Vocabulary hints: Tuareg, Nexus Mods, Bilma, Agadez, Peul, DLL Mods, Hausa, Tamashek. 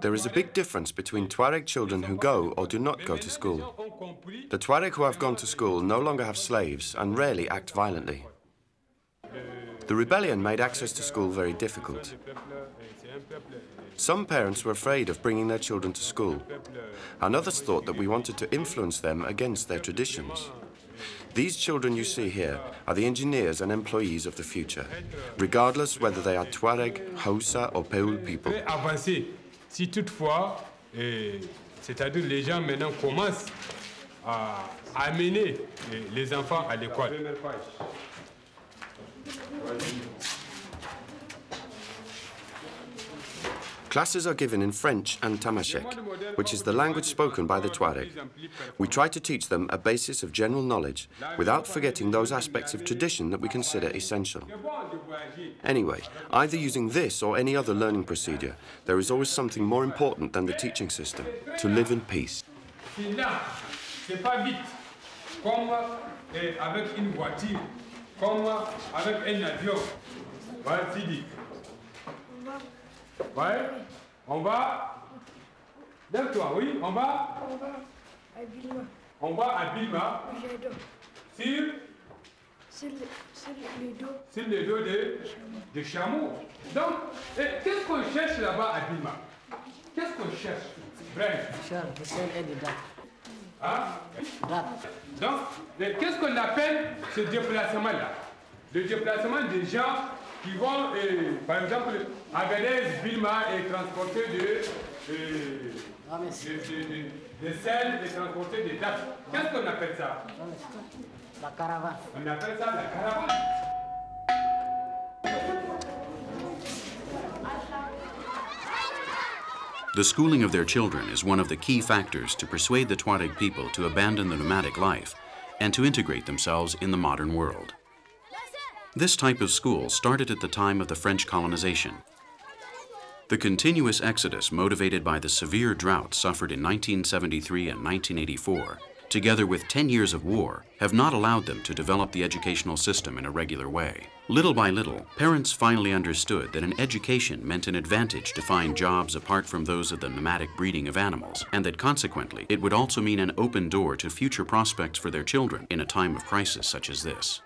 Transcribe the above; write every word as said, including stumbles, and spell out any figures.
There is a big difference between Tuareg children who go or do not go to school. The Tuareg who have gone to school no longer have slaves and rarely act violently. The rebellion made access to school very difficult. Some parents were afraid of bringing their children to school, and others thought that we wanted to influence them against their traditions. These children you see here are the engineers and employees of the future, regardless whether they are Tuareg, Hausa or Peul people. Si toutefois, c'est-à-dire les gens maintenant commencent à amener les enfants à l'école. Classes are given in French and Tamashek, which is the language spoken by the Tuareg. We try to teach them a basis of general knowledge without forgetting those aspects of tradition that we consider essential. Anyway, either using this or any other learning procedure, there is always something more important than the teaching system: to live in peace. Ouais, on va. Lève-toi, oui, on va. On va à Bilma. On va à Bilma. J'adore. Sur. Sur le, sur le dos. Sur le dos de, de chameau. Donc, qu'est-ce qu'on cherche là-bas à Bilma? Qu'est-ce qu'on cherche? Bref. Le sel est dedans. Hein? Donc, qu'est-ce qu'on appelle ce déplacement-là? Le déplacement des gens qui vont, euh, par exemple, à Agadez, Bilma est transporté de, euh, ah, de, de, de, de sel et transporté de dates. Qu'est-ce qu'on appelle ça? La caravane. On appelle ça la caravane. The schooling of their children is one of the key factors to persuade the Tuareg people to abandon the nomadic life and to integrate themselves in the modern world. This type of school started at the time of the French colonization. The continuous exodus motivated by the severe drought suffered in nineteen seventy-three and nineteen eighty-four, together with ten years of war, have not allowed them to develop the educational system in a regular way. Little by little, parents finally understood that an education meant an advantage to find jobs apart from those of the nomadic breeding of animals, and that consequently, it would also mean an open door to future prospects for their children in a time of crisis such as this.